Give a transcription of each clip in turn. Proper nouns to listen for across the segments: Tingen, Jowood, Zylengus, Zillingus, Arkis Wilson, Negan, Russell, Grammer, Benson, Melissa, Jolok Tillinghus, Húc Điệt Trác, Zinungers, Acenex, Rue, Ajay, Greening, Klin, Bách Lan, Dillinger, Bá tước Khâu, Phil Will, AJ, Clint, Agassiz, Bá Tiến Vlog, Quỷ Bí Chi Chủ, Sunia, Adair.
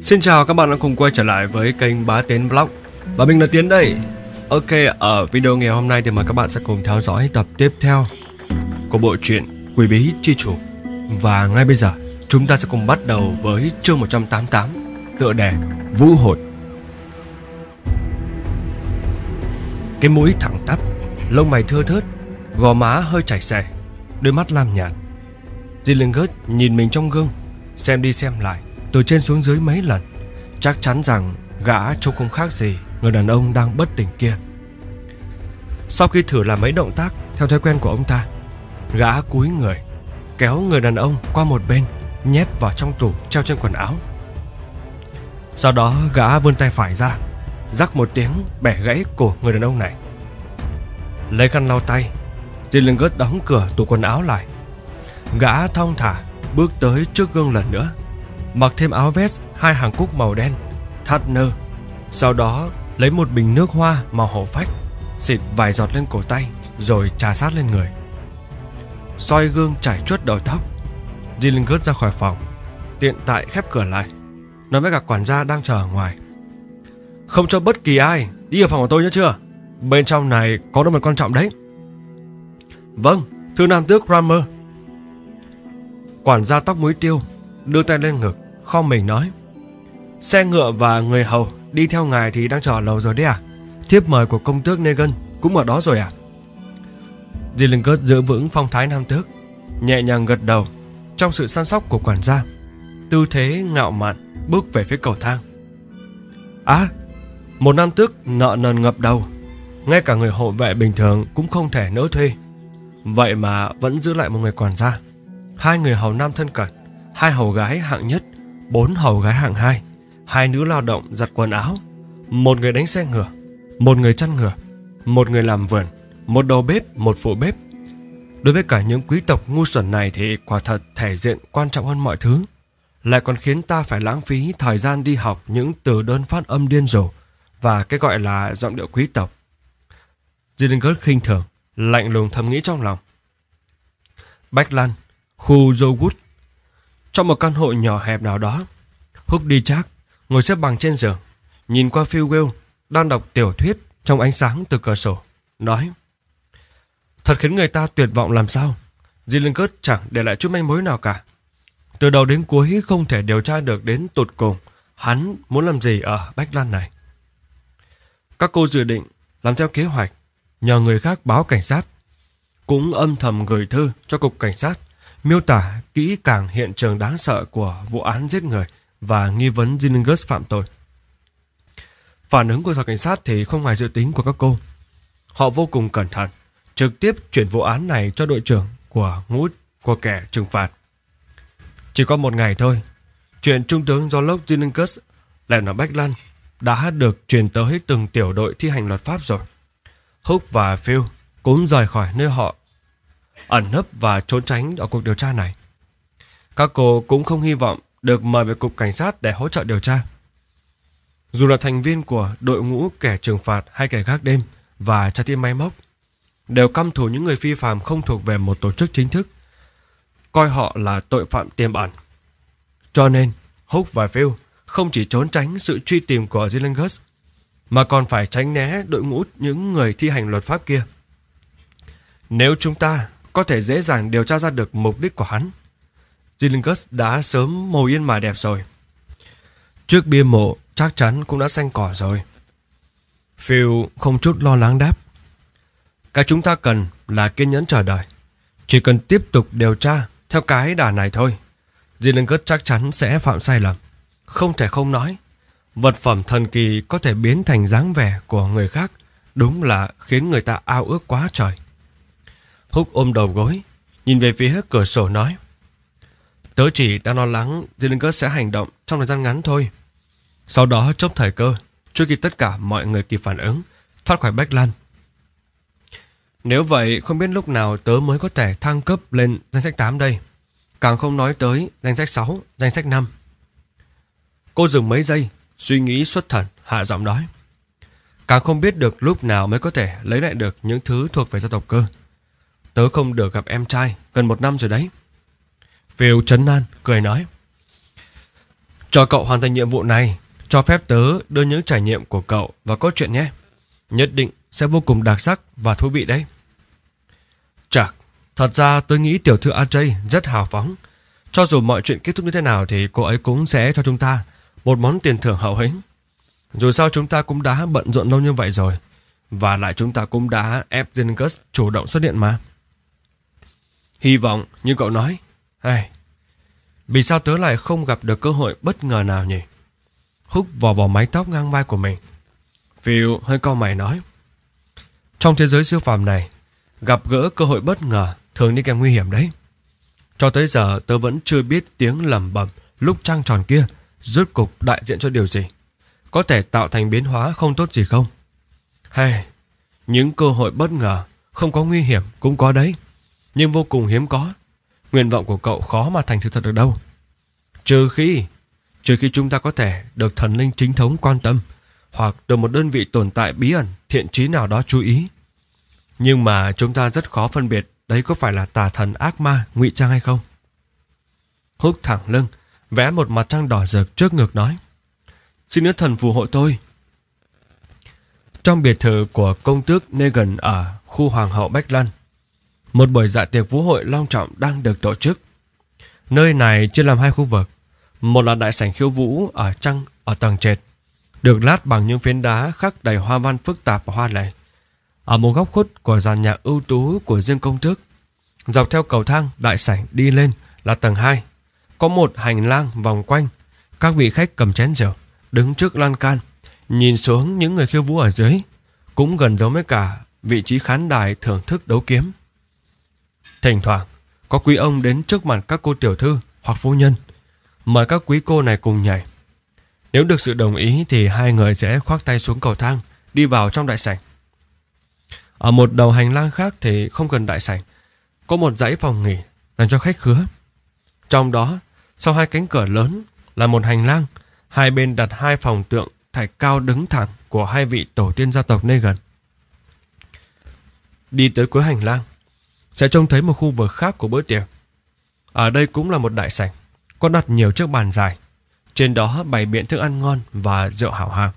Xin chào các bạn đã cùng quay trở lại với kênh Bá Tiến Vlog. Và mình là Tiến đây. Ok, ở video ngày hôm nay thì mời các bạn sẽ cùng theo dõi tập tiếp theo của bộ truyện Quỷ Bí Chi Chủ. Và ngay bây giờ chúng ta sẽ cùng bắt đầu với chương 188, tựa đề Vũ Hồn. Cái mũi thẳng tắp, lông mày thưa thớt, gò má hơi chảy xệ, đôi mắt lam nhạt. Zillingus nhìn mình trong gương, xem đi xem lại, từ trên xuống dưới mấy lần. Chắc chắn rằng gã trông không khác gì người đàn ông đang bất tỉnh kia. Sau khi thử làm mấy động tác theo thói quen của ông ta, gã cúi người, kéo người đàn ông qua một bên, nhét vào trong tủ treo trên quần áo. Sau đó gã vươn tay phải ra, rắc một tiếng bẻ gãy cổ người đàn ông này. Lấy khăn lau tay, Zillingus đóng cửa tủ quần áo lại. Gã thong thả bước tới trước gương lần nữa, mặc thêm áo vest hai hàng cúc màu đen thắt nơ. Sau đó lấy một bình nước hoa màu hổ phách, xịt vài giọt lên cổ tay rồi chà sát lên người. Soi gương chải chuốt đầu tóc, Zillingus ra khỏi phòng, tiện tại khép cửa lại, nói với cả quản gia đang chờ ở ngoài: "Không cho bất kỳ ai đi vào phòng của tôi nữa chưa? Bên trong này có đồ vật quan trọng đấy." "Vâng, thưa nam tước Grammer." Quản gia tóc muối tiêu đưa tay lên ngực, khom mình nói: "Xe ngựa và người hầu đi theo ngài thì đang chờ ở lầu rồi đấy à? Thiếp mời của công tước Negan cũng ở đó rồi à?" Zillingus giữ vững phong thái nam tước, nhẹ nhàng gật đầu trong sự săn sóc của quản gia, tư thế ngạo mạn bước về phía cầu thang. À, một nam tước nợ nần ngập đầu, ngay cả người hộ vệ bình thường cũng không thể nỡ thuê, vậy mà vẫn giữ lại một người quản gia, hai người hầu nam thân cận, hai hầu gái hạng nhất, bốn hầu gái hạng hai, hai nữ lao động giặt quần áo, một người đánh xe ngựa, một người chăn ngựa, một người làm vườn, một đầu bếp, một phụ bếp. Đối với cả những quý tộc ngu xuẩn này thì quả thật thể diện quan trọng hơn mọi thứ, lại còn khiến ta phải lãng phí thời gian đi học những từ đơn phát âm điên rồ và cái gọi là giọng điệu quý tộc. Zillingus khinh thường, lạnh lùng thầm nghĩ trong lòng. Bách Lan, khu Jowood. Trong một căn hộ nhỏ hẹp nào đó, Húc Điệt Trác ngồi xếp bằng trên giường, nhìn qua Phil Will đang đọc tiểu thuyết trong ánh sáng từ cửa sổ, nói: "Thật khiến người ta tuyệt vọng làm sao, Zillingus chẳng để lại chút manh mối nào cả. Từ đầu đến cuối không thể điều tra được đến tột cùng hắn muốn làm gì ở Bách Lan này. Các cô dự định làm theo kế hoạch, nhờ người khác báo cảnh sát, cũng âm thầm gửi thư cho cục cảnh sát, miêu tả kỹ càng hiện trường đáng sợ của vụ án giết người và nghi vấn Zinungers phạm tội. Phản ứng của thuật cảnh sát thì không ngoài dự tính của các cô. Họ vô cùng cẩn thận, trực tiếp chuyển vụ án này cho đội trưởng của ngũ của kẻ trừng phạt. Chỉ có một ngày thôi, chuyện trung tướng Jolok Tillinghus lẻn vào Bách Lan đã được truyền tới từng tiểu đội thi hành luật pháp rồi. Húc và Phil cũng rời khỏi nơi họ ẩn nấp và trốn tránh ở cuộc điều tra này. Các cô cũng không hy vọng được mời về cục cảnh sát để hỗ trợ điều tra. Dù là thành viên của đội ngũ kẻ trừng phạt hay kẻ gác đêm và trái tim máy móc, đều căm thù những người phi phàm không thuộc về một tổ chức chính thức, coi họ là tội phạm tiềm ẩn. Cho nên Húc và Phil không chỉ trốn tránh sự truy tìm của Zylengus, mà còn phải tránh né đội ngũ những người thi hành luật pháp kia. Nếu chúng ta có thể dễ dàng điều tra ra được mục đích của hắn, Zylengus đã sớm ngồi yên mà đẹp rồi. Trước bia mộ chắc chắn cũng đã xanh cỏ rồi." Phil không chút lo lắng đáp: "Cái chúng ta cần là kiên nhẫn chờ đợi. Chỉ cần tiếp tục điều tra theo cái đà này thôi, Zillingus chắc chắn sẽ phạm sai lầm. Không thể không nói, vật phẩm thần kỳ có thể biến thành dáng vẻ của người khác, đúng là khiến người ta ao ước quá trời." Húc ôm đầu gối, nhìn về phía cửa sổ nói: "Tớ chỉ đang lo lắng Zillingus sẽ hành động trong thời gian ngắn thôi. Sau đó chớp thời cơ, trước khi tất cả mọi người kịp phản ứng, thoát khỏi Bách Lan. Nếu vậy không biết lúc nào tớ mới có thể thăng cấp lên danh sách 8 đây, càng không nói tới danh sách 6, danh sách 5. Cô dừng mấy giây, suy nghĩ xuất thần, hạ giọng nói: "Càng không biết được lúc nào mới có thể lấy lại được những thứ thuộc về gia tộc cơ. Tớ không được gặp em trai gần một năm rồi đấy." Phil trấn an, cười nói: Cho cậu hoàn thành nhiệm vụ này, cho phép tớ đưa những trải nghiệm của cậu vào cốt truyện nhé. Nhất định sẽ vô cùng đặc sắc và thú vị đấy. Chạc, thật ra tôi nghĩ tiểu thư Ajay rất hào phóng. Cho dù mọi chuyện kết thúc như thế nào thì cô ấy cũng sẽ cho chúng ta một món tiền thưởng hậu hĩnh. Dù sao chúng ta cũng đã bận rộn lâu như vậy rồi. Và lại chúng ta cũng đã ép Zinungers chủ động xuất hiện mà. Hy vọng như cậu nói. Hey, vì sao tớ lại không gặp được cơ hội bất ngờ nào nhỉ? Húc vò vò mái tóc ngang vai của mình. Phil hơi cau mày nói. Trong thế giới siêu phàm này, gặp gỡ cơ hội bất ngờ thường đi kèm nguy hiểm đấy. Cho tới giờ tớ vẫn chưa biết tiếng lẩm bẩm lúc trăng tròn kia rốt cục đại diện cho điều gì. Có thể tạo thành biến hóa không tốt gì không? Hay, những cơ hội bất ngờ không có nguy hiểm cũng có đấy, nhưng vô cùng hiếm có. Nguyện vọng của cậu khó mà thành sự thật được đâu. Trừ khi chúng ta có thể được thần linh chính thống quan tâm, hoặc được một đơn vị tồn tại bí ẩn thiện trí nào đó chú ý. Nhưng mà chúng ta rất khó phân biệt đấy có phải là tà thần ác ma ngụy trang hay không. Húc thẳng lưng, vẽ một mặt trăng đỏ rực trước ngực nói. Xin nữ thần phù hộ tôi. Trong biệt thự của công tước Negan ở khu hoàng hậu Bách Lan, một buổi dạ tiệc vũ hội long trọng đang được tổ chức. Nơi này chia làm hai khu vực. Một là đại sảnh khiêu vũ ở tầng trệt, được lát bằng những phiến đá khắc đầy hoa văn phức tạp và hoa lệ. Ở một góc khuất của dàn nhạc ưu tú của riêng công tước, dọc theo cầu thang đại sảnh đi lên là tầng 2. Có một hành lang vòng quanh. Các vị khách cầm chén rượu đứng trước lan can, nhìn xuống những người khiêu vũ ở dưới, cũng gần giống với cả vị trí khán đài thưởng thức đấu kiếm. Thỉnh thoảng có quý ông đến trước mặt các cô tiểu thư hoặc phu nhân, mời các quý cô này cùng nhảy. Nếu được sự đồng ý thì hai người sẽ khoác tay xuống cầu thang, đi vào trong đại sảnh. Ở một đầu hành lang khác thì không gần đại sảnh, có một dãy phòng nghỉ dành cho khách khứa. Trong đó, sau hai cánh cửa lớn là một hành lang, hai bên đặt hai phòng tượng thạch cao đứng thẳng của hai vị tổ tiên gia tộc Negan. Đi tới cuối hành lang sẽ trông thấy một khu vực khác của bữa tiệc. Ở đây cũng là một đại sảnh, có đặt nhiều chiếc bàn dài, trên đó bày biện thức ăn ngon và rượu hảo hạng.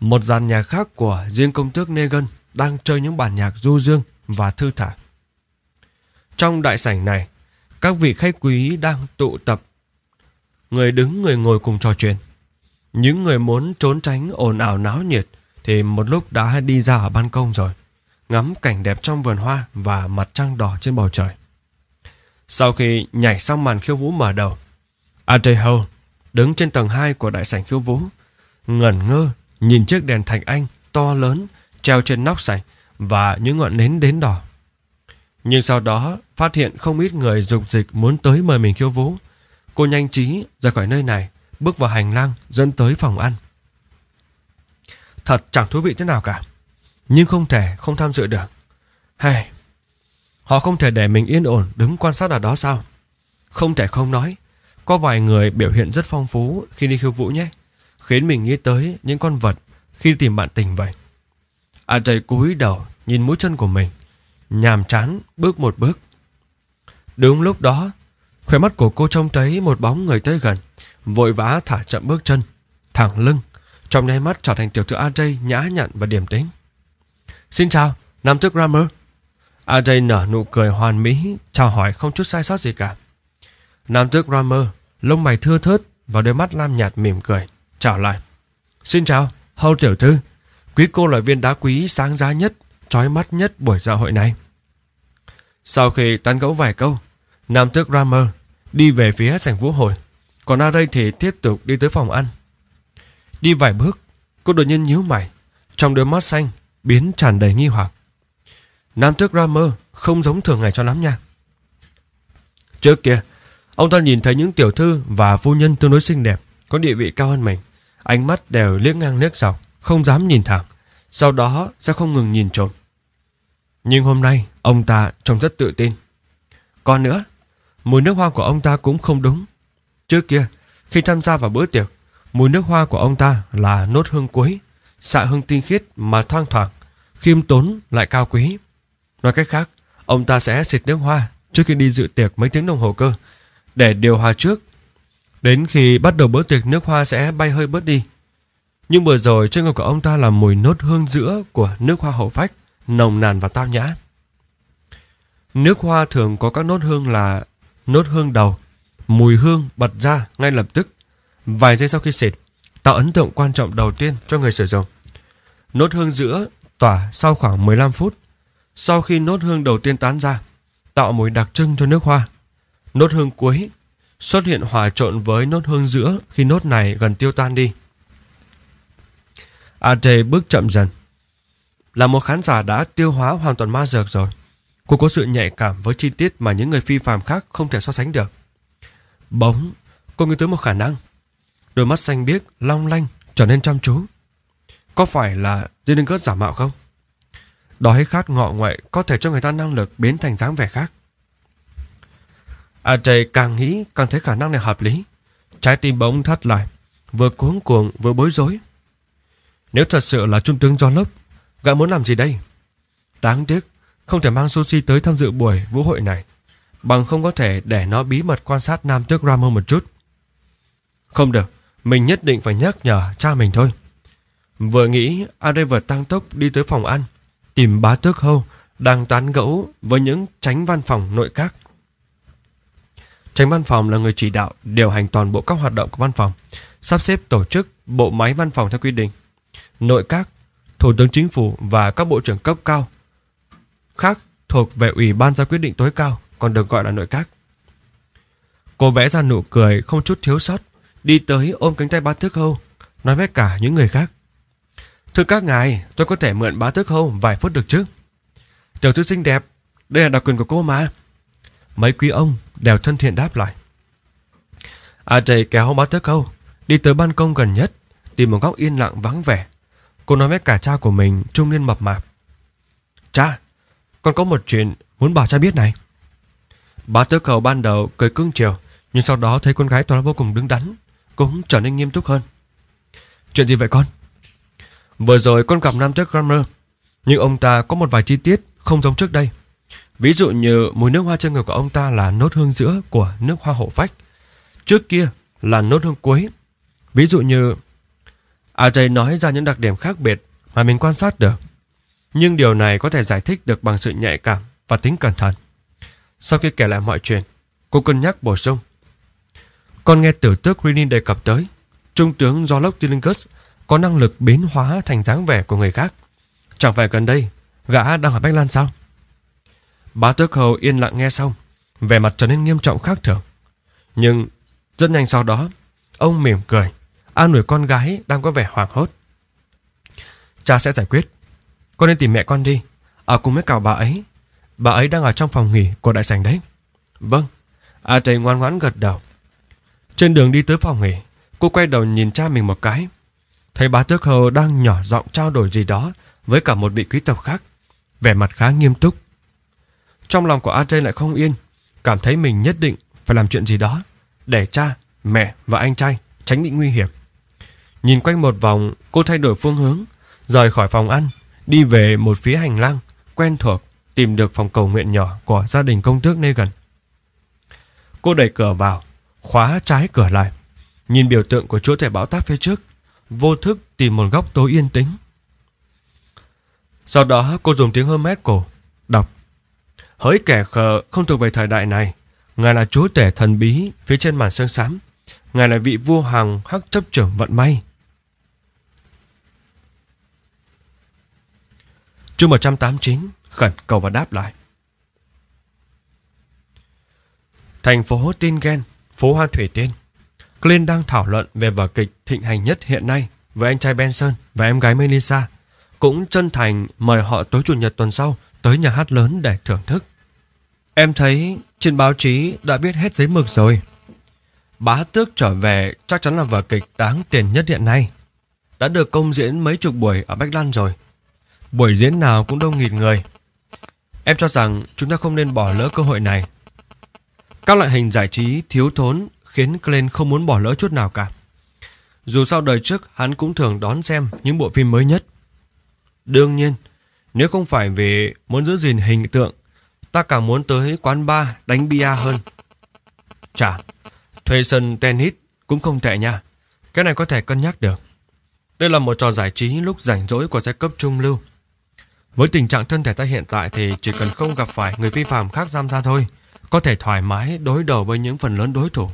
Một dàn nhạc khác của riêng công tước Negan đang chơi những bản nhạc du dương và thư thả. Trong đại sảnh này, các vị khách quý đang tụ tập, người đứng người ngồi cùng trò chuyện. Những người muốn trốn tránh ồn ào náo nhiệt thì một lúc đã đi ra ở ban công rồi, ngắm cảnh đẹp trong vườn hoa và mặt trăng đỏ trên bầu trời. Sau khi nhảy xong màn khiêu vũ mở đầu, Adair đứng trên tầng 2 của đại sảnh khiêu vũ, ngẩn ngơ nhìn chiếc đèn thạch anh to lớn treo trên nóc sảnh và những ngọn nến đến đỏ. Nhưng sau đó phát hiện không ít người dục dịch muốn tới mời mình khiêu vũ. Cô nhanh trí rời khỏi nơi này, bước vào hành lang dẫn tới phòng ăn. Thật chẳng thú vị thế nào cả, nhưng không thể không tham dự được. Hey, họ không thể để mình yên ổn đứng quan sát ở đó sao? Không thể không nói, có vài người biểu hiện rất phong phú khi đi khiêu vũ nhé, khiến mình nghĩ tới những con vật khi tìm bạn tình vậy. Ajay cúi đầu nhìn mũi chân của mình, nhàm chán bước một bước. Đúng lúc đó, khóe mắt của cô trông thấy một bóng người tới gần, vội vã thả chậm bước chân, thẳng lưng, trong nháy mắt trở thành tiểu thư Ajay nhã nhặn và điềm tĩnh. Xin chào, nam tước Grammer. Ajay nở nụ cười hoàn mỹ, chào hỏi không chút sai sót gì cả. Nam tước Grammer, lông mày thưa thớt và đôi mắt lam nhạt mỉm cười, chào lại. Xin chào, hầu tiểu thư, quý cô là viên đá quý sáng giá nhất, chói mắt nhất buổi dạ hội này. Sau khi tán gẫu vài câu, nam tước Grammer đi về phía sảnh vũ hội, còn Ajay thì tiếp tục đi tới phòng ăn. Đi vài bước, cô đột nhiên nhíu mày, trong đôi mắt xanh biến tràn đầy nghi hoặc. Nam tước Grammer không giống thường ngày cho lắm nha. Trước kia, ông ta nhìn thấy những tiểu thư và phu nhân tương đối xinh đẹp, có địa vị cao hơn mình, ánh mắt đều liếc ngang liếc dọc, không dám nhìn thẳng, sau đó sẽ không ngừng nhìn trộm. Nhưng hôm nay ông ta trông rất tự tin. Còn nữa, mùi nước hoa của ông ta cũng không đúng. Trước kia, khi tham gia vào bữa tiệc, mùi nước hoa của ông ta là nốt hương cuối, xạ hương tinh khiết mà thoang thoảng, khiêm tốn lại cao quý. Nói cách khác, ông ta sẽ xịt nước hoa trước khi đi dự tiệc mấy tiếng đồng hồ cơ, để điều hòa trước. đến khi bắt đầu bữa tiệc nước hoa sẽ bay hơi bớt đi. Nhưng vừa rồi trên ngực của ông ta là mùi nốt hương giữa của nước hoa hậu phách, nồng nàn và tao nhã. Nước hoa thường có các nốt hương là nốt hương đầu, mùi hương bật ra ngay lập tức, vài giây sau khi xịt, tạo ấn tượng quan trọng đầu tiên cho người sử dụng. Nốt hương giữa tỏa sau khoảng 15 phút, sau khi nốt hương đầu tiên tán ra, tạo mùi đặc trưng cho nước hoa. Nốt hương cuối xuất hiện hòa trộn với nốt hương giữa khi nốt này gần tiêu tan đi. AJ bước chậm dần. Là một khán giả đã tiêu hóa hoàn toàn ma dược rồi, cô có sự nhạy cảm với chi tiết mà những người phi phàm khác không thể so sánh được. Bỗng, cô nghĩ tới một khả năng. Đôi mắt xanh biếc, long lanh, trở nên chăm chú. Có phải là Zillingus giả mạo không? Đói khát ngọ nguậy có thể cho người ta năng lực biến thành dáng vẻ khác. Ajay càng nghĩ càng thấy khả năng này hợp lý. Trái tim bỗng thắt lại, vừa cuống cuồng vừa bối rối. Nếu thật sự là trung tướng Jolok, gã muốn làm gì đây? Đáng tiếc, không thể mang sushi tới tham dự buổi vũ hội này, bằng không có thể để nó bí mật quan sát nam tước Grammer một chút. Không được, mình nhất định phải nhắc nhở cha mình thôi. Vừa nghĩ, Ajay vừa tăng tốc đi tới phòng ăn, tìm Bá tước Khâu đang tán gẫu với những chánh văn phòng nội các. Chánh văn phòng là người chỉ đạo điều hành toàn bộ các hoạt động của văn phòng, sắp xếp tổ chức bộ máy văn phòng theo quy định. Nội các, thủ tướng chính phủ và các bộ trưởng cấp cao khác thuộc về ủy ban ra quyết định tối cao, còn được gọi là nội các. Cô vẽ ra nụ cười không chút thiếu sót, đi tới ôm cánh tay Bá tước Khâu, nói với cả những người khác: "Thưa các ngài, tôi có thể mượn Bá tước Khâu vài phút được chứ?" "Tiểu thư xinh đẹp, đây là đặc quyền của cô mà." Mấy quý ông đều thân thiện đáp lại. Ajay kéo Bá tước Khâu đi tới ban công gần nhất, tìm một góc yên lặng vắng vẻ. Cô nói với cả cha của mình, trung niên mập mạp: "Cha, con có một chuyện muốn bảo cha biết này." Bá tước Khâu ban đầu cười cưng chiều, nhưng sau đó thấy con gái tỏ ra vô cùng đứng đắn, cũng trở nên nghiêm túc hơn. "Chuyện gì vậy con?" "Vừa rồi con gặp nam tước Grammer, nhưng ông ta có một vài chi tiết không giống trước đây. Ví dụ như mùi nước hoa trên người của ông ta là nốt hương giữa của nước hoa hổ phách, trước kia là nốt hương cuối. Ví dụ như..." Ajay nói ra những đặc điểm khác biệt mà mình quan sát được, nhưng điều này có thể giải thích được bằng sự nhạy cảm và tính cẩn thận. Sau khi kể lại mọi chuyện, cô cân nhắc bổ sung: "Con nghe tiểu tước Greening đề cập tới trung tướng Jolok Tillinghus có năng lực biến hóa thành dáng vẻ của người khác. Chẳng phải gần đây gã đang ở Bách Lan sao?" Bá tước Khâu yên lặng nghe xong, vẻ mặt trở nên nghiêm trọng khác thường. Nhưng rất nhanh sau đó, ông mỉm cười an ủi con gái đang có vẻ hoảng hốt: "Cha sẽ giải quyết. Con nên tìm mẹ con đi, ở cùng với cả bà ấy. Bà ấy đang ở trong phòng nghỉ của đại sảnh đấy." "Vâng." Ajay ngoan ngoãn gật đầu. Trên đường đi tới phòng nghỉ, cô quay đầu nhìn cha mình một cái, thấy Bá tước Khâu đang nhỏ giọng trao đổi gì đó với cả một vị quý tộc khác, vẻ mặt khá nghiêm túc. Trong lòng của Ajay lại không yên, cảm thấy mình nhất định phải làm chuyện gì đó để cha, mẹ và anh trai tránh bị nguy hiểm. Nhìn quanh một vòng, cô thay đổi phương hướng, rời khỏi phòng ăn, đi về một phía hành lang quen thuộc, tìm được phòng cầu nguyện nhỏ của gia đình công tước Negan. Cô đẩy cửa vào, khóa trái cửa lại, nhìn biểu tượng của chúa tể bão táp phía trước, vô thức tìm một góc tối yên tĩnh. Sau đó cô dùng tiếng Hermes cổ đọc: "Hỡi kẻ khờ không thuộc về thời đại này, ngài là chúa tể thần bí phía trên màn sương xám, ngài là vị vua hằng hắc chấp trưởng vận may." Chương 189: Khẩn cầu và đáp lại. Thành phố Tingen, phố Hoa Thủy Tiên. Clint đang thảo luận về vở kịch thịnh hành nhất hiện nay với anh trai Benson và em gái Melissa, cũng chân thành mời họ tối chủ nhật tuần sau tới nhà hát lớn để thưởng thức. "Em thấy trên báo chí đã viết hết giấy mực rồi. Bá tước trở về chắc chắn là vở kịch đáng tiền nhất hiện nay. Đã được công diễn mấy chục buổi ở Bách Lan rồi. Buổi diễn nào cũng đông nghịt người. Em cho rằng chúng ta không nên bỏ lỡ cơ hội này." Các loại hình giải trí thiếu thốn khiến Klin không muốn bỏ lỡ chút nào cả. Dù sao đời trước hắn cũng thường đón xem những bộ phim mới nhất. "Đương nhiên, nếu không phải vì muốn giữ gìn hình tượng, ta càng muốn tới quán bar đánh bia hơn. Chà, thuê sân tennis Cũng không tệ nha. Cái này có thể cân nhắc được. Đây là một trò giải trí lúc rảnh rỗi của giai cấp trung lưu. Với tình trạng thân thể ta hiện tại thì chỉ cần không gặp phải người vi phạm khác giam ra thôi, có thể thoải mái đối đầu với những phần lớn đối thủ.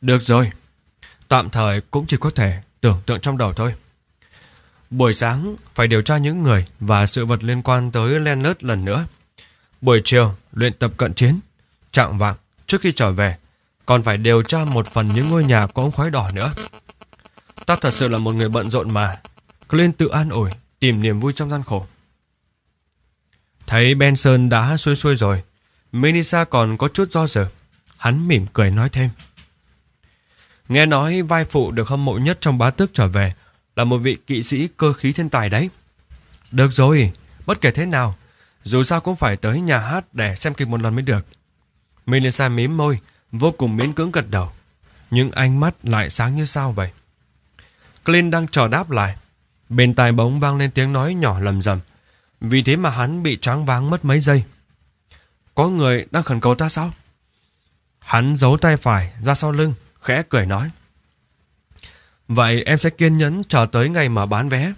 Được rồi, tạm thời cũng chỉ có thể tưởng tượng trong đầu thôi. Buổi sáng phải điều tra những người và sự vật liên quan tới Leonard lần nữa. Buổi chiều luyện tập cận chiến. Trạng vạng trước khi trở về còn phải điều tra một phần những ngôi nhà của ông khói đỏ nữa. Ta thật sự là một người bận rộn mà. Clint tự an ủi, tìm niềm vui trong gian khổ. Thấy Benson đã xuôi rồi, Melissa còn có chút do dự. Hắn mỉm cười nói thêm. Nghe nói vai phụ được hâm mộ nhất trong Bá Tước trở về là một vị kỵ sĩ cơ khí thiên tài đấy. Được rồi, bất kể thế nào, dù sao cũng phải tới nhà hát để xem kịch một lần mới được. Melissa mím môi, vô cùng miễn cưỡng gật đầu, nhưng ánh mắt lại sáng như sao vậy. Clint đang chờ đáp lại, bên tai bỗng vang lên tiếng nói nhỏ lầm rầm, vì thế mà hắn bị choáng váng mất mấy giây. Có người đang khẩn cầu ta sao? Hắn giấu tay phải ra sau lưng, khẽ cười nói. Vậy em sẽ kiên nhẫn chờ tới ngày mà bán vé.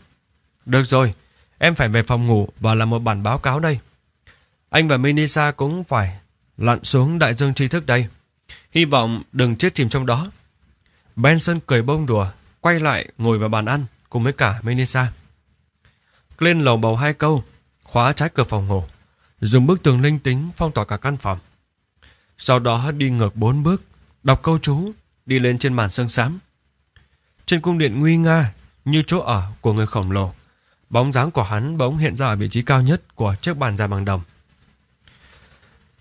Được rồi, em phải về phòng ngủ và làm một bản báo cáo đây. Anh và Melissa cũng phải lặn xuống đại dương tri thức đây. Hy vọng đừng chết chìm trong đó. Benson cười bông đùa, quay lại ngồi vào bàn ăn cùng với cả Melissa. Clint lầu bầu hai câu, khóa trái cửa phòng ngủ, dùng bức tường linh tính phong tỏa cả căn phòng. Sau đó đi ngược 4 bước, đọc câu chú, đi lên trên màn sương xám. Trên cung điện nguy nga như chỗ ở của người khổng lồ, bóng dáng của hắn bỗng hiện ra ở vị trí cao nhất của chiếc bàn dài bằng đồng.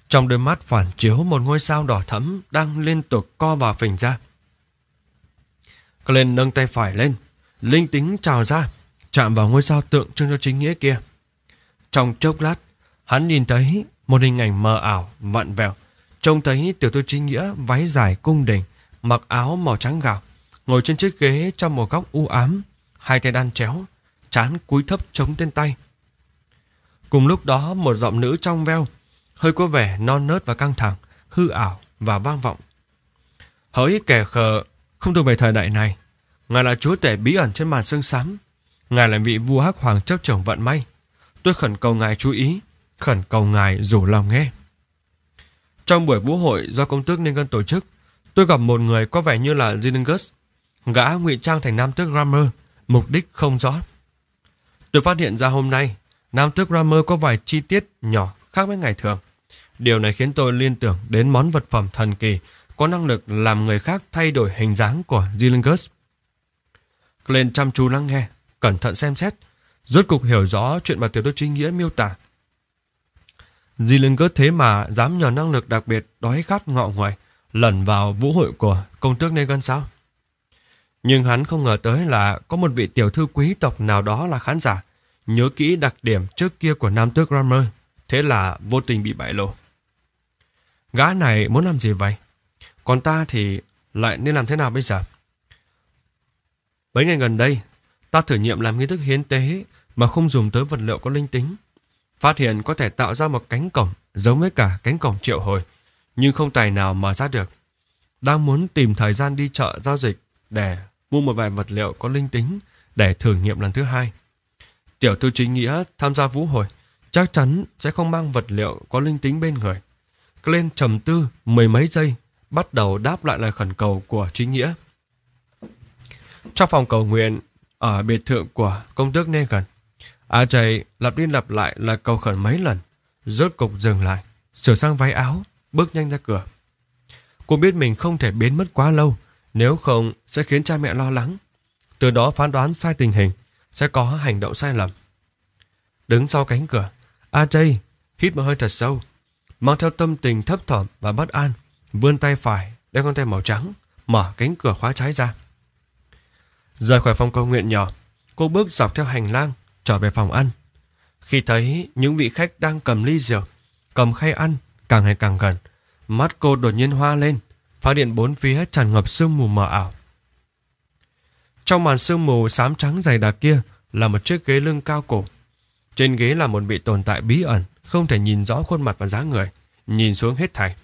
Trong đôi mắt phản chiếu một ngôi sao đỏ thẫm đang liên tục co vào phình ra. Clint nâng tay phải lên, linh tính trào ra, chạm vào ngôi sao tượng trưng cho chính nghĩa kia. Trong chốc lát, hắn nhìn thấy một hình ảnh mờ ảo, vặn vẹo, trông thấy tiểu thư chính nghĩa váy dài cung đình, mặc áo màu trắng gạo, ngồi trên chiếc ghế trong một góc u ám, hai tay đan chéo, trán cúi thấp chống trên tay. Cùng lúc đó, một giọng nữ trong veo, hơi có vẻ non nớt và căng thẳng, hư ảo và vang vọng. Hỡi kẻ khờ, không thuộc về thời đại này, ngài là chúa tể bí ẩn trên màn sương xám, ngài là vị vua hắc hoàng chấp trưởng vận may. Tôi khẩn cầu ngài chú ý, khẩn cầu ngài rủ lòng nghe. Trong buổi vũ hội do công tước Negan tổ chức, tôi gặp một người có vẻ như là Zinungers, gã ngụy trang thành nam tước Grammer, mục đích không rõ. Tôi phát hiện ra hôm nay, nam tước Grammer có vài chi tiết nhỏ khác với ngày thường. Điều này khiến tôi liên tưởng đến món vật phẩm thần kỳ có năng lực làm người khác thay đổi hình dáng của Zillingus. Clint chăm chú lắng nghe, cẩn thận xem xét, rốt cục hiểu rõ chuyện mà tiểu thuyết chính nghĩa miêu tả. Zillingus thế mà dám nhờ năng lực đặc biệt đói khát ngọ nguậy lẩn vào vũ hội của công tước Negan sao? Nhưng hắn không ngờ tới là có một vị tiểu thư quý tộc nào đó là khán giả, nhớ kỹ đặc điểm trước kia của nam tước Grammer, thế là vô tình bị bại lộ. Gã này muốn làm gì vậy? Còn ta thì lại nên làm thế nào bây giờ? Mấy ngày gần đây, ta thử nghiệm làm nghi thức hiến tế mà không dùng tới vật liệu có linh tính. Phát hiện có thể tạo ra một cánh cổng giống với cả cánh cổng triệu hồi, nhưng không tài nào mở ra được. Đang muốn tìm thời gian đi chợ giao dịch để mua một vài vật liệu có linh tính để thử nghiệm lần thứ hai. Tiểu thư chính nghĩa tham gia vũ hội chắc chắn sẽ không mang vật liệu có linh tính bên người. Glenn trầm tư mười mấy giây, bắt đầu đáp lại lời khẩn cầu của chính nghĩa. Trong phòng cầu nguyện ở biệt thự của công tước Negan, Ajay lặp đi lặp lại lời cầu khẩn mấy lần, rốt cục dừng lại, sửa sang váy áo, bước nhanh ra cửa. Cô biết mình không thể biến mất quá lâu, nếu không sẽ khiến cha mẹ lo lắng, từ đó phán đoán sai tình hình, sẽ có hành động sai lầm. Đứng sau cánh cửa, Ajay hít một hơi thật sâu, mang theo tâm tình thấp thỏm và bất an, vươn tay phải đeo con tay màu trắng, mở cánh cửa khóa trái ra. Rời khỏi phòng cầu nguyện nhỏ, cô bước dọc theo hành lang trở về phòng ăn. Khi thấy những vị khách đang cầm ly rượu, cầm khay ăn càng ngày càng gần, mắt cô đột nhiên hoa lên, phát hiện bốn phía tràn ngập sương mù mờ ảo. Trong màn sương mù xám trắng dày đặc kia là một chiếc ghế lưng cao cổ. Trên ghế là một vị tồn tại bí ẩn, không thể nhìn rõ khuôn mặt và dáng người, nhìn xuống hết thảy.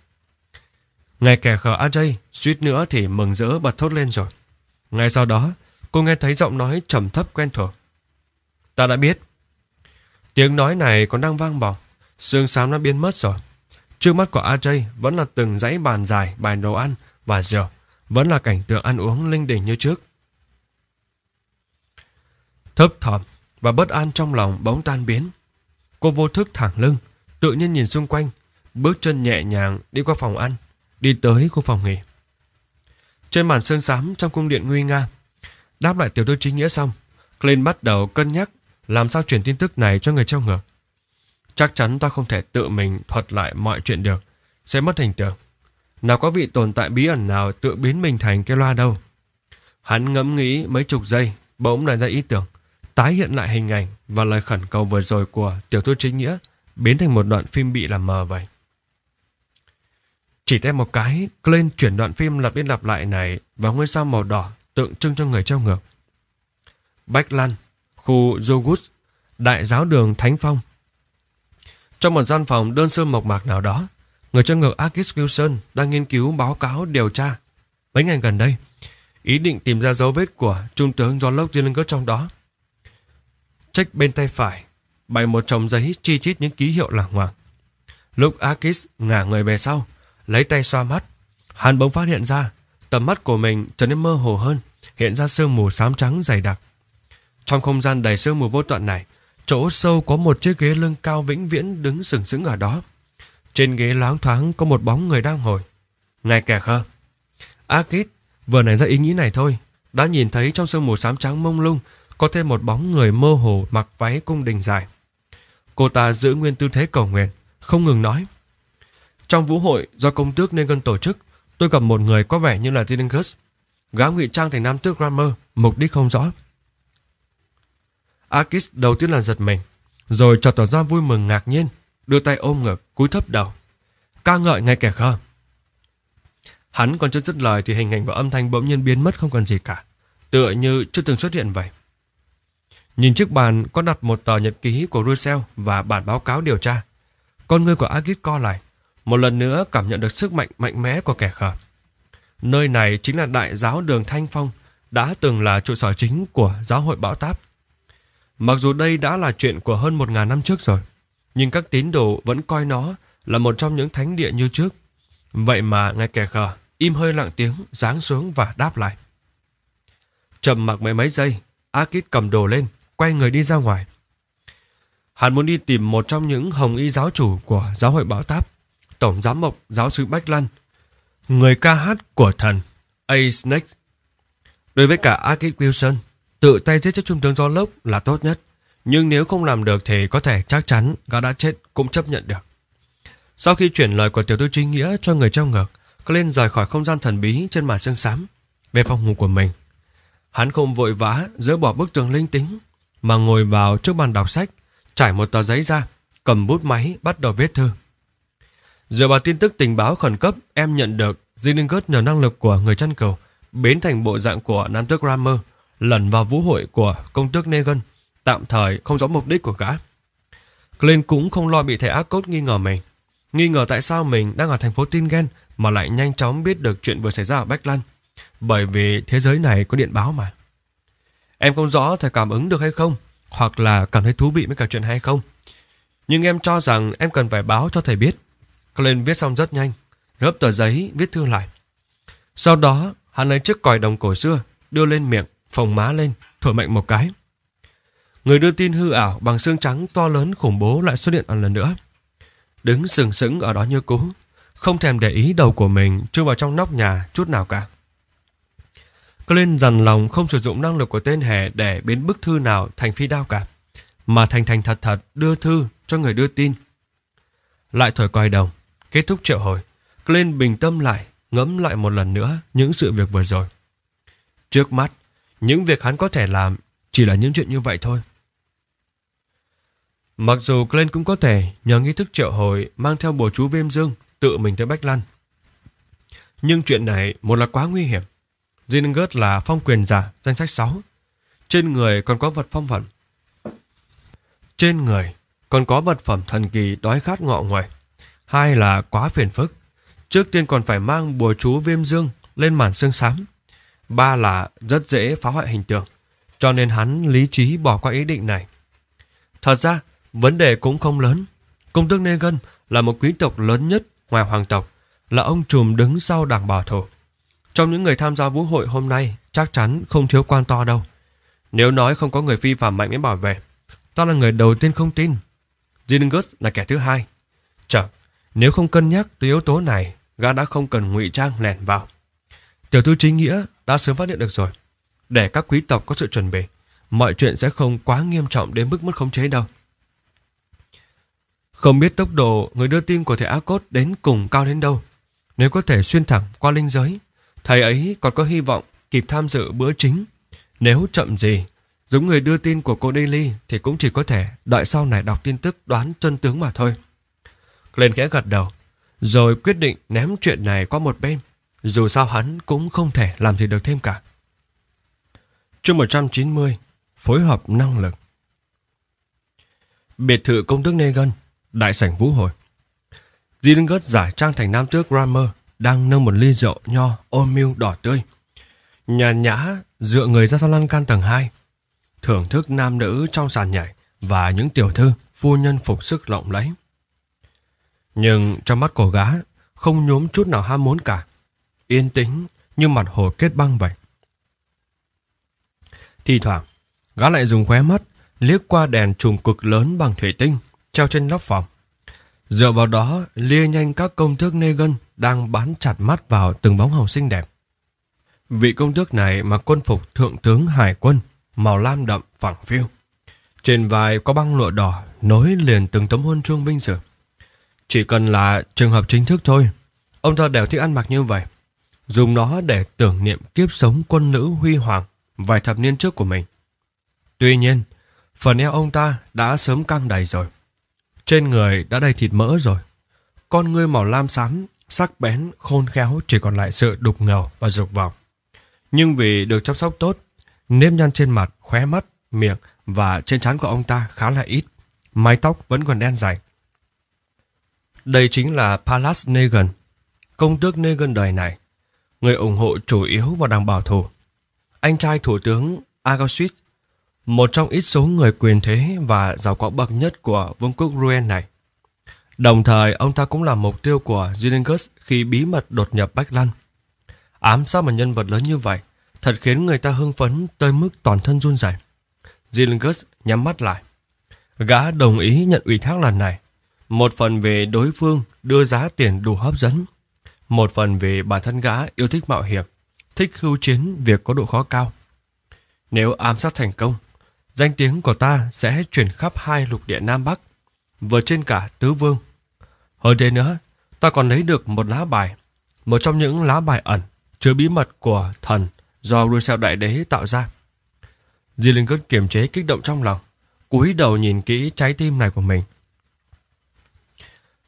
Ngay kẻ khờ Ajay suýt nữa thì mừng rỡ bật thốt lên rồi. Ngay sau đó, cô nghe thấy giọng nói trầm thấp quen thuộc. Ta đã biết. Tiếng nói này còn đang vang vọng, xương xám đã biến mất rồi. Trước mắt của Ajay vẫn là từng dãy bàn dài, bàn đồ ăn và rượu, vẫn là cảnh tượng ăn uống linh đình như trước. Thấp thỏm và bất an trong lòng bỗng tan biến. Cô vô thức thẳng lưng, tự nhiên nhìn xung quanh, bước chân nhẹ nhàng đi qua phòng ăn, đi tới khu phòng nghỉ. Trên màn sương xám trong cung điện nguy nga, đáp lại tiểu thư chính nghĩa xong, Clint bắt đầu cân nhắc làm sao truyền tin tức này cho người trong ngược. Chắc chắn ta không thể tự mình thuật lại mọi chuyện được, sẽ mất hình tượng. Nào có vị tồn tại bí ẩn nào tự biến mình thành cái loa đâu. Hắn ngẫm nghĩ mấy chục giây, bỗng lại ra ý tưởng, tái hiện lại hình ảnh và lời khẩn cầu vừa rồi của tiểu thư chính nghĩa, biến thành một đoạn phim bị làm mờ vậy. Chỉ tay một cái, Clint chuyển đoạn phim lặp đi lặp lại này vào ngôi sao màu đỏ tượng trưng cho người trao ngược. Bách Lan, khu Jogus, đại giáo đường Thánh Phong. Trong một gian phòng đơn sơ mộc mạc nào đó, người trao ngược Arkis Wilson đang nghiên cứu báo cáo điều tra. Mấy ngày gần đây, ý định tìm ra dấu vết của trung tướng Jolok Tillinghus trong đó. Trách bên tay phải, bày một chồng giấy chi chít những ký hiệu lảng ngoảng. Lúc Arkis ngả người về sau, lấy tay xoa mắt, hắn bỗng phát hiện ra tầm mắt của mình trở nên mơ hồ hơn, hiện ra sương mù xám trắng dày đặc. Trong không gian đầy sương mù vô tận này, chỗ sâu có một chiếc ghế lưng cao vĩnh viễn đứng sừng sững ở đó. Trên ghế loáng thoáng có một bóng người đang ngồi. Ngay kẻ khơ Arkis vừa nảy ra ý nghĩ này thôi, đã nhìn thấy trong sương mù xám trắng mông lung có thêm một bóng người mơ hồ mặc váy cung đình dài. Cô ta giữ nguyên tư thế cầu nguyện, không ngừng nói: trong vũ hội do công tước Negan tổ chức, tôi gặp một người có vẻ như là Zillingus, gã ngụy trang thành nam tước Grammer, mục đích không rõ. Arkis đầu tiên là giật mình, rồi chợt tỏ ra vui mừng ngạc nhiên, đưa tay ôm ngực, cúi thấp đầu, ca ngợi ngay kẻ khờ. Hắn còn chưa dứt lời thì hình ảnh và âm thanh bỗng nhiên biến mất không còn gì cả, tựa như chưa từng xuất hiện vậy. Nhìn chiếc bàn có đặt một tờ nhật ký của Russell và bản báo cáo điều tra, con người của Arkis co lại. Một lần nữa cảm nhận được sức mạnh mạnh mẽ của kẻ khờ. Nơi này chính là đại giáo đường Thanh Phong, đã từng là trụ sở chính của giáo hội Bão Táp. Mặc dù đây đã là chuyện của hơn 1000 năm trước rồi, nhưng các tín đồ vẫn coi nó là một trong những thánh địa như trước. Vậy mà ngay kẻ khờ im hơi lặng tiếng, giáng xuống và đáp lại. Trầm mặc mấy giây, Arkis cầm đồ lên, quay người đi ra ngoài. Hắn muốn đi tìm một trong những hồng y giáo chủ của giáo hội Bão Táp, tổng giám mục giáo sư Bách Lan, người ca hát của thần Acenex. Đối với cả Arkis Wilson, tự tay giết chết trung tướng Jolok là tốt nhất, nhưng nếu không làm được thì có thể chắc chắn gã đã chết cũng chấp nhận được. Sau khi chuyển lời của tiểu thư chính nghĩa cho người trong ngược, Clint rời khỏi không gian thần bí trên màn sương xám về phòng ngủ của mình. Hắn không vội vã dỡ bỏ bức tường linh tính mà ngồi vào trước bàn đọc sách, trải một tờ giấy ra, cầm bút máy bắt đầu viết thư. Dựa vào tin tức tình báo khẩn cấp em nhận được, Zillingus nhờ năng lực của người chăn cừu biến thành bộ dạng của nam tước Grammer, lẩn vào vũ hội của công tước Negan, tạm thời không rõ mục đích của gã. Clint cũng không lo bị thầy Arkos nghi ngờ mình, nghi ngờ tại sao mình đang ở thành phố Tingen mà lại nhanh chóng biết được chuyện vừa xảy ra ở Bách Lan, bởi vì thế giới này có điện báo mà. Em không rõ thầy cảm ứng được hay không, hoặc là cảm thấy thú vị với cả chuyện hay không, nhưng em cho rằng em cần phải báo cho thầy biết. Clint viết xong rất nhanh, gấp tờ giấy viết thư lại. Sau đó, hắn lấy chiếc còi đồng cổ xưa, đưa lên miệng, phồng má lên, thổi mạnh một cái. Người đưa tin hư ảo bằng xương trắng to lớn khủng bố lại xuất hiện một lần nữa. Đứng sừng sững ở đó như cũ, không thèm để ý đầu của mình chui vào trong nóc nhà chút nào cả. Clint dằn lòng không sử dụng năng lực của tên hề để biến bức thư nào thành phi đao cả, mà thành thật đưa thư cho người đưa tin. Lại thổi còi đồng. Kết thúc triệu hồi, Clint bình tâm lại, ngẫm lại một lần nữa những sự việc vừa rồi. Trước mắt, những việc hắn có thể làm chỉ là những chuyện như vậy thôi. Mặc dù Clint cũng có thể nhờ nghi thức triệu hồi mang theo bùa chú viêm dương tự mình tới Bách Lan, nhưng chuyện này một là quá nguy hiểm. Zinungers là phong quyền giả danh sách 6, trên người còn có vật phong phẩm. Trên người còn có vật phẩm thần kỳ đói khát ngọ ngoại. Hai là quá phiền phức, trước tiên còn phải mang bùa chú viêm dương lên màn xương xám. Ba là rất dễ phá hoại hình tượng, cho nên hắn lý trí bỏ qua ý định này. Thật ra, vấn đề cũng không lớn. Công tước Negan là một quý tộc lớn nhất ngoài hoàng tộc, là ông trùm đứng sau đảng bảo thủ. Trong những người tham gia vũ hội hôm nay, chắc chắn không thiếu quan to đâu. Nếu nói không có người phi phàm mạnh mẽ bảo vệ, ta là người đầu tiên không tin. Zinungers là kẻ thứ hai. Chợt, nếu không cân nhắc tới yếu tố này, gã đã không cần ngụy trang lẻn vào. Tiểu thư Chính Nghĩa đã sớm phát hiện được rồi. Để các quý tộc có sự chuẩn bị, mọi chuyện sẽ không quá nghiêm trọng đến mức mất khống chế đâu. Không biết tốc độ người đưa tin của thầy Arkos đến cùng cao đến đâu. Nếu có thể xuyên thẳng qua linh giới, thầy ấy còn có hy vọng kịp tham dự bữa chính. Nếu chậm gì, giống người đưa tin của cô Daily thì cũng chỉ có thể đợi sau này đọc tin tức đoán chân tướng mà thôi. Lên khẽ gật đầu, rồi quyết định ném chuyện này qua một bên. Dù sao hắn cũng không thể làm gì được thêm cả. Chương 190, phối hợp năng lực. Biệt thự công tước Negan, đại sảnh vũ hội. Zillingus giải trang thành nam tước Grammer, đang nâng một ly rượu nho ôm mưu đỏ tươi, nhàn nhã dựa người ra sau lan can tầng 2, thưởng thức nam nữ trong sàn nhảy và những tiểu thư phu nhân phục sức lộng lẫy. Nhưng trong mắt của gã không nhuốm chút nào ham muốn cả, yên tĩnh như mặt hồ kết băng vậy. Thì thoảng gã lại dùng khóe mắt liếc qua đèn chùm cực lớn bằng thủy tinh treo trên nóc phòng, dựa vào đó lia nhanh các công tước Negan đang bám chặt mắt vào từng bóng hồng xinh đẹp. Vị công tước này mặc quân phục thượng tướng hải quân màu lam đậm phẳng phiu, trên vai có băng lụa đỏ nối liền từng tấm huân chương vinh dự. Chỉ cần là trường hợp chính thức thôi, ông ta đều thích ăn mặc như vậy, dùng nó để tưởng niệm kiếp sống quân nữ huy hoàng vài thập niên trước của mình. Tuy nhiên, phần eo ông ta đã sớm căng đầy rồi, trên người đã đầy thịt mỡ rồi, con ngươi màu lam xám sắc bén khôn khéo chỉ còn lại sự đục ngầu và dục vọng. Nhưng vì được chăm sóc tốt, nếp nhăn trên mặt, khóe mắt, miệng và trên trán của ông ta khá là ít, mái tóc vẫn còn đen dài. Đây chính là Palace Negan, công tước Negan đời này, người ủng hộ chủ yếu vào đảng bảo thủ. Anh trai thủ tướng Agassiz, một trong ít số người quyền thế và giàu có bậc nhất của vương quốc Rue này. Đồng thời, ông ta cũng là mục tiêu của Zylengus khi bí mật đột nhập Bách Lan. Ám sát một nhân vật lớn như vậy thật khiến người ta hưng phấn tới mức toàn thân run rẩy. Zylengus nhắm mắt lại. Gã đồng ý nhận ủy thác lần này, một phần về đối phương đưa giá tiền đủ hấp dẫn, một phần về bản thân gã yêu thích mạo hiểm, thích hưu chiến việc có độ khó cao. Nếu ám sát thành công, danh tiếng của ta sẽ truyền khắp hai lục địa Nam Bắc, vượt trên cả tứ vương. Hơn thế nữa, ta còn lấy được một lá bài, một trong những lá bài ẩn chứa bí mật của thần do Russell đại đế tạo ra. Zillingus kiềm chế kích động trong lòng, cúi đầu nhìn kỹ trái tim này của mình.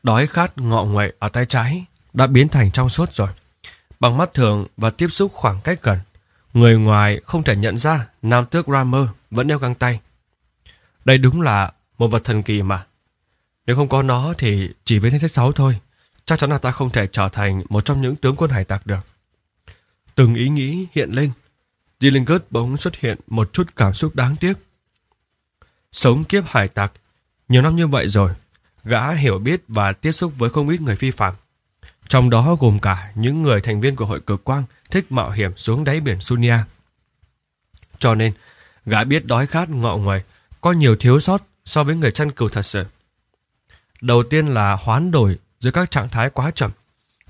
Đói khát ngọ nguậy ở tay trái đã biến thành trong suốt rồi. Bằng mắt thường và tiếp xúc khoảng cách gần, người ngoài không thể nhận ra nam tước Grammer vẫn đeo găng tay. Đây đúng là một vật thần kỳ mà. Nếu không có nó thì chỉ với danh sách 6 thôi, chắc chắn là ta không thể trở thành một trong những tướng quân hải tặc được. Từng ý nghĩ hiện lên, Zillingus bỗng xuất hiện một chút cảm xúc đáng tiếc. Sống kiếp hải tặc nhiều năm như vậy rồi, gã hiểu biết và tiếp xúc với không ít người phi phạm, trong đó gồm cả những người thành viên của hội cực quang thích mạo hiểm xuống đáy biển Sunia. Cho nên, gã biết đói khát ngọ nguậy có nhiều thiếu sót so với người chăn cừu thật sự. Đầu tiên là hoán đổi giữa các trạng thái quá chậm,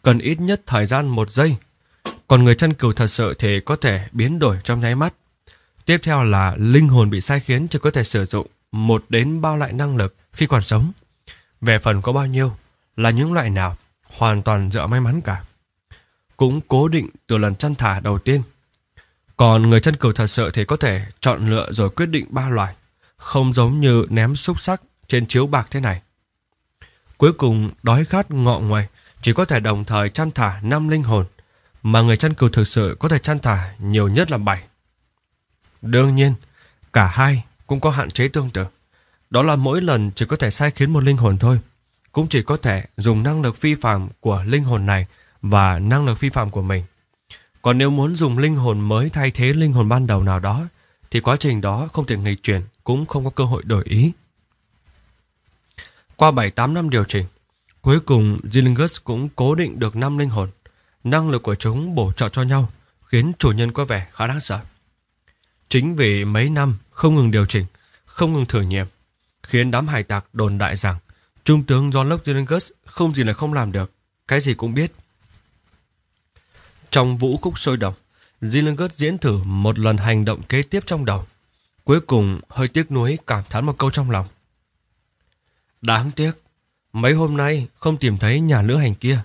cần ít nhất thời gian 1 giây, còn người chăn cừu thật sự thì có thể biến đổi trong nháy mắt. Tiếp theo là linh hồn bị sai khiến chỉ có thể sử dụng 1 đến 3 loại năng lực khi còn sống. Về phần có bao nhiêu, là những loại nào, hoàn toàn dựa may mắn cả, cũng cố định từ lần chăn thả đầu tiên. Còn người chăn cừu thật sự thì có thể chọn lựa rồi quyết định 3 loại, không giống như ném xúc sắc trên chiếu bạc thế này. Cuối cùng, đói khát ngọ nguậy chỉ có thể đồng thời chăn thả 5 linh hồn, mà người chăn cừu thực sự có thể chăn thả nhiều nhất là 7. Đương nhiên, cả hai cũng có hạn chế tương tự, đó là mỗi lần chỉ có thể sai khiến 1 linh hồn thôi, cũng chỉ có thể dùng năng lực phi phàm của linh hồn này và năng lực phi phạm của mình. Còn nếu muốn dùng linh hồn mới thay thế linh hồn ban đầu nào đó, thì quá trình đó không thể nghịch chuyển, cũng không có cơ hội đổi ý. Qua 7-8 năm điều chỉnh, cuối cùng Zillingus cũng cố định được 5 linh hồn. Năng lực của chúng bổ trợ cho nhau, khiến chủ nhân có vẻ khá đáng sợ. Chính vì mấy năm không ngừng điều chỉnh, không ngừng thử nghiệm, khiến đám hải tặc đồn đại rằng Trung tướng Jolok Tillinghus không gì là không làm được, cái gì cũng biết. Trong vũ khúc sôi động, Zylengus diễn thử một lần hành động kế tiếp trong đầu. Cuối cùng hơi tiếc nuối cảm thán một câu trong lòng: đáng tiếc, mấy hôm nay không tìm thấy nhà lữ hành kia.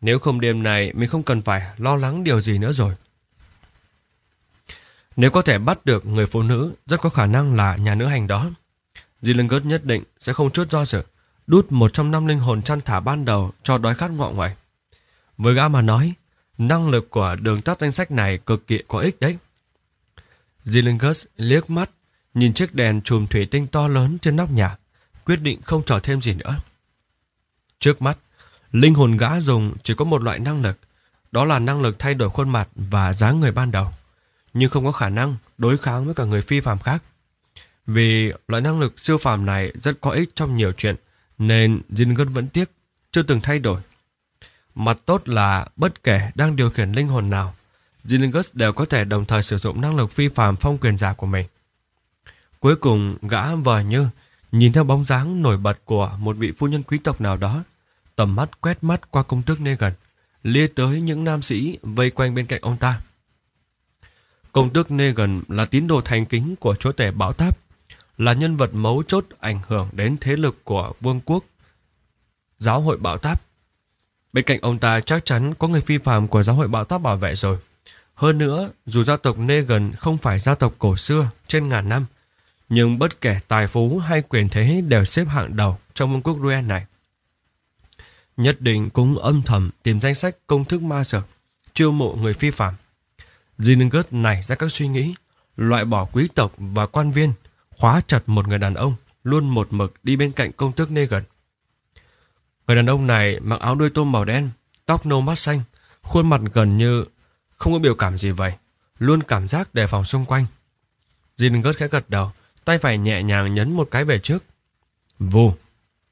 Nếu không đêm này mình không cần phải lo lắng điều gì nữa rồi. Nếu có thể bắt được người phụ nữ, rất có khả năng là nhà nữ hành đó. Zillingus nhất định sẽ không chút do dự đút 105 linh hồn chăn thả ban đầu cho đói khát ngọ ngoại. Với gã mà nói, năng lực của đường tắt danh sách này cực kỳ có ích đấy. Zillingus liếc mắt nhìn chiếc đèn chùm thủy tinh to lớn trên nóc nhà, quyết định không chờ thêm gì nữa. Trước mắt, linh hồn gã dùng chỉ có một loại năng lực, đó là năng lực thay đổi khuôn mặt và dáng người ban đầu, nhưng không có khả năng đối kháng với cả người phi phàm khác. Vì loại năng lực siêu phàm này rất có ích trong nhiều chuyện, nên Zinungers vẫn tiếc chưa từng thay đổi. Mặt tốt là bất kể đang điều khiển linh hồn nào, Zinungers đều có thể đồng thời sử dụng năng lực phi phàm phong quyền giả của mình. Cuối cùng gã vờ như nhìn theo bóng dáng nổi bật của một vị phu nhân quý tộc nào đó, tầm mắt quét mắt qua công tước Negan, lia tới những nam sĩ vây quanh bên cạnh ông ta. Công tước Negan là tín đồ thành kính của chúa tể Bão Tháp, là nhân vật mấu chốt ảnh hưởng đến thế lực của vương quốc giáo hội Bão Tháp. Bên cạnh ông ta chắc chắn có người phi phàm của giáo hội Bão Tháp bảo vệ rồi. Hơn nữa, dù gia tộc Negan không phải gia tộc cổ xưa trên ngàn năm, nhưng bất kể tài phú hay quyền thế đều xếp hạng đầu trong vương quốc Rue này. Nhất định cũng âm thầm tìm danh sách công thức ma sở chiêu mộ người phi phàm. Zinungers nảy ra các suy nghĩ, loại bỏ quý tộc và quan viên, khóa chặt một người đàn ông luôn một mực đi bên cạnh công tước Negan. Người đàn ông này mặc áo đuôi tôm màu đen, tóc nâu mắt xanh, khuôn mặt gần như không có biểu cảm gì vậy, luôn cảm giác đề phòng xung quanh. Zinungers khẽ gật đầu, tay phải nhẹ nhàng nhấn một cái về trước. Vù!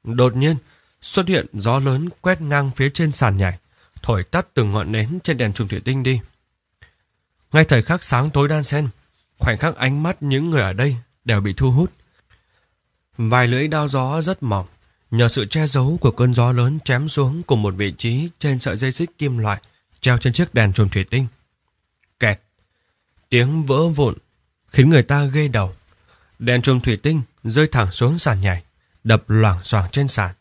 Đột nhiên xuất hiện gió lớn quét ngang phía trên sàn nhảy, thổi tắt từng ngọn nến trên đèn chùm thủy tinh đi. Ngay thời khắc sáng tối đan xen, khoảnh khắc ánh mắt những người ở đây đều bị thu hút. Vài lưỡi đao gió rất mỏng, nhờ sự che giấu của cơn gió lớn chém xuống cùng một vị trí trên sợi dây xích kim loại treo trên chiếc đèn chùm thủy tinh. Kẹt! Tiếng vỡ vụn khiến người ta ghê đầu. Đèn chùm thủy tinh rơi thẳng xuống sàn nhảy, đập loảng xoảng trên sàn,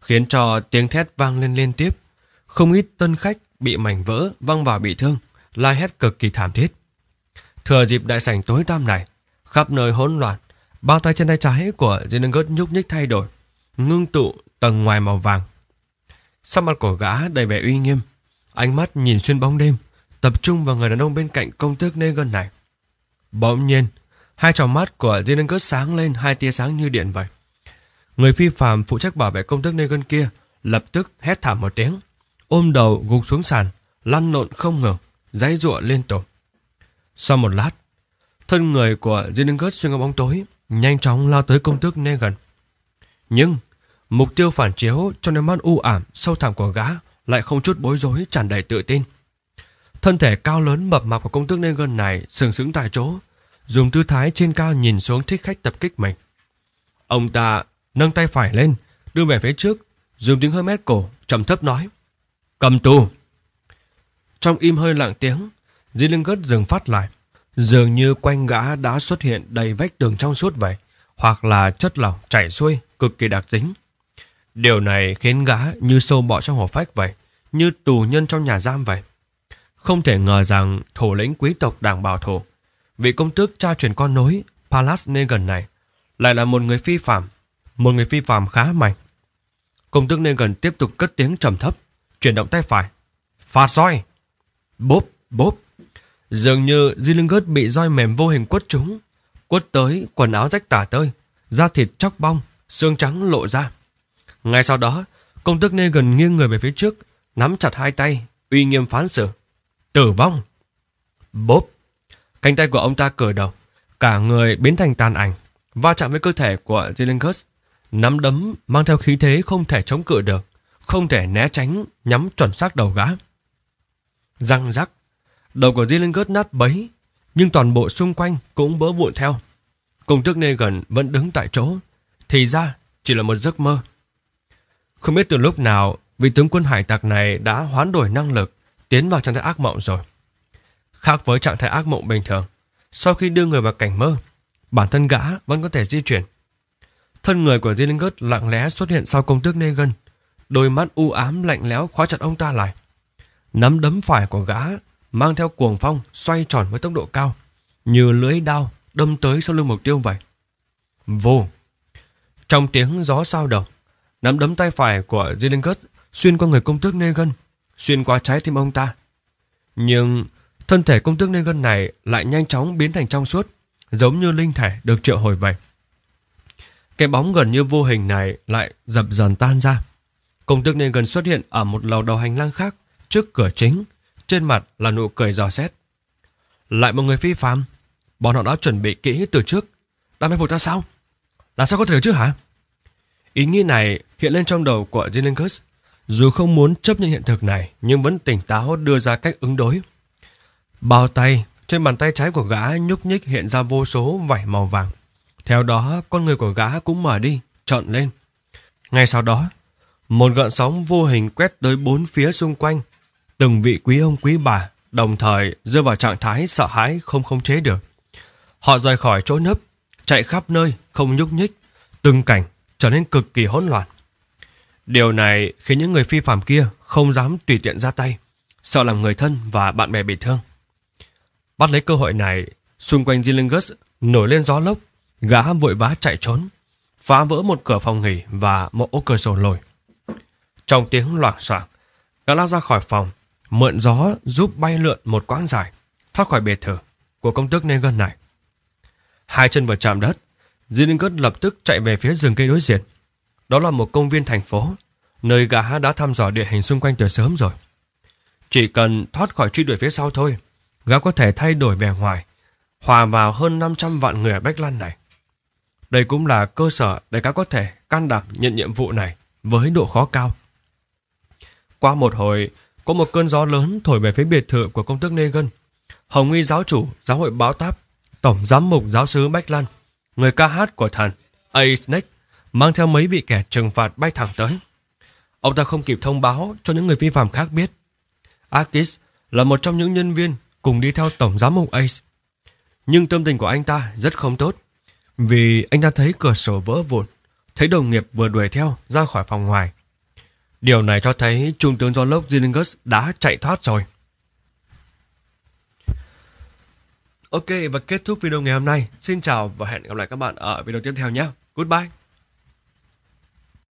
khiến cho tiếng thét vang lên liên tiếp. Không ít tân khách bị mảnh vỡ văng vào bị thương, la hét cực kỳ thảm thiết. Thừa dịp đại sảnh tối tăm này khắp nơi hỗn loạn, bao tay trên tay trái của Zinungers nhúc nhích thay đổi, ngưng tụ tầng ngoài màu vàng. Sắc mặt của gã đầy vẻ uy nghiêm, ánh mắt nhìn xuyên bóng đêm, tập trung vào người đàn ông bên cạnh công tước Negan này. Bỗng nhiên, hai tròng mắt của Zinungers sáng lên hai tia sáng như điện vậy. Người phi phàm phụ trách bảo vệ công tước Negan kia lập tức hét thảm một tiếng, ôm đầu gục xuống sàn, lăn lộn không ngừng, giãy giụa liên tục. Sau một lát, thân người của Zinungers xuyên qua bóng tối, nhanh chóng lao tới công tước Negan. Nhưng mục tiêu phản chiếu trong đôi mắt u ảm sâu thẳm của gã lại không chút bối rối, tràn đầy tự tin. Thân thể cao lớn mập mạp của công tước Negan này sừng sững tại chỗ, dùng tư thái trên cao nhìn xuống thích khách tập kích mình. Ông ta nâng tay phải lên, đưa về phía trước, dùng tiếng hơi mét cổ trầm thấp nói: "Cầm tù." Trong im hơi lặng tiếng, Zinungers dừng phát lại, dường như quanh gã đã xuất hiện đầy vách tường trong suốt vậy, hoặc là chất lỏng chảy xuôi cực kỳ đặc dính. Điều này khiến gã như sâu bọ trong hổ phách vậy, như tù nhân trong nhà giam vậy. Không thể ngờ rằng thủ lĩnh quý tộc đảng bảo thủ, vị công tước cha truyền con nối Palace Negan này, lại là một người phi phàm. Một người phi phàm khá mạnh. Công tước Negan tiếp tục cất tiếng trầm thấp, chuyển động tay phải, phạt roi. Bốp bốp. Dường như Zinungers bị roi mềm vô hình quất trúng, quất tới quần áo rách tả tơi, da thịt chóc bong, xương trắng lộ ra. Ngay sau đó, công tước Negan nghiêng người về phía trước, nắm chặt hai tay uy nghiêm phán xử. Tử vong. Bốp. Cánh tay của ông ta cử đầu, cả người biến thành tàn ảnh, va chạm với cơ thể của Zillingus. Nắm đấm mang theo khí thế không thể chống cự được, không thể né tránh, nhắm chuẩn xác đầu gã. Răng rắc, đầu của Zillingus nát bấy, nhưng toàn bộ xung quanh cũng vỡ vụn theo. Công tước Negan vẫn đứng tại chỗ, thì ra chỉ là một giấc mơ. Không biết từ lúc nào, vị tướng quân hải tặc này đã hoán đổi năng lực, tiến vào trạng thái ác mộng rồi. Khác với trạng thái ác mộng bình thường, sau khi đưa người vào cảnh mơ, bản thân gã vẫn có thể di chuyển. Thân người của Dillinger lặng lẽ xuất hiện sau công tước Negan, đôi mắt u ám lạnh lẽo khóa chặt ông ta lại. Nắm đấm phải của gã mang theo cuồng phong xoay tròn với tốc độ cao, như lưỡi đao đâm tới sau lưng mục tiêu vậy. Vù! Trong tiếng gió sao động, nắm đấm tay phải của Dillinger xuyên qua người công tước Negan, xuyên qua trái tim ông ta. Nhưng thân thể công tước Negan này lại nhanh chóng biến thành trong suốt, giống như linh thể được triệu hồi vậy. Cái bóng gần như vô hình này lại dập dần tan ra. Công tước Negan xuất hiện ở một lầu đầu hành lang khác, trước cửa chính, trên mặt là nụ cười dò xét. Lại một người phi phàm, bọn họ đã chuẩn bị kỹ từ trước. Đã mai phục ta sao? Là sao có thể được chứ hả? Ý nghĩ này hiện lên trong đầu của Zylengus. Dù không muốn chấp nhận hiện thực này, nhưng vẫn tỉnh táo đưa ra cách ứng đối. Bao tay trên bàn tay trái của gã nhúc nhích hiện ra vô số vảy màu vàng. Theo đó, con người của gã cũng mở đi, trợn lên. Ngay sau đó, một gợn sóng vô hình quét tới bốn phía xung quanh. Từng vị quý ông quý bà đồng thời rơi vào trạng thái sợ hãi không khống chế được. Họ rời khỏi chỗ nấp, chạy khắp nơi, không nhúc nhích. Từng cảnh trở nên cực kỳ hỗn loạn. Điều này khiến những người phi phàm kia không dám tùy tiện ra tay, sợ làm người thân và bạn bè bị thương. Bắt lấy cơ hội này, xung quanh Zylengus nổi lên gió lốc. Gã vội vã chạy trốn, phá vỡ một cửa phòng nghỉ và một ô cửa sổ lồi. Trong tiếng loảng xoảng, gã lao ra khỏi phòng, mượn gió giúp bay lượn một quãng dài, thoát khỏi biệt thự của công tước Negan này. Hai chân vừa chạm đất, Zinungers lập tức chạy về phía rừng cây đối diện. Đó là một công viên thành phố, nơi gã đã thăm dò địa hình xung quanh từ sớm rồi. Chỉ cần thoát khỏi truy đuổi phía sau thôi, gã có thể thay đổi vẻ ngoài, hòa vào hơn 500 vạn người ở Bách Lan này. Đây cũng là cơ sở để các có thể can đảm nhận nhiệm vụ này với độ khó cao. Qua một hồi, có một cơn gió lớn thổi về phía biệt thự của công tước Negan. Hồng y giáo chủ giáo hội báo táp, tổng giám mục giáo sứ Bách Lan, người ca hát của thần Acenex mang theo mấy vị kẻ trừng phạt bay thẳng tới. Ông ta không kịp thông báo cho những người vi phạm khác biết. Arkis là một trong những nhân viên cùng đi theo tổng giám mục Ace. Nhưng tâm tình của anh ta rất không tốt, vì anh ta thấy cửa sổ vỡ vụn, thấy đồng nghiệp vừa đuổi theo ra khỏi phòng ngoài. Điều này cho thấy trung tướng Jolok Tillinghus đã chạy thoát rồi. Ok, và kết thúc video ngày hôm nay. Xin chào và hẹn gặp lại các bạn ở video tiếp theo nhé. Goodbye.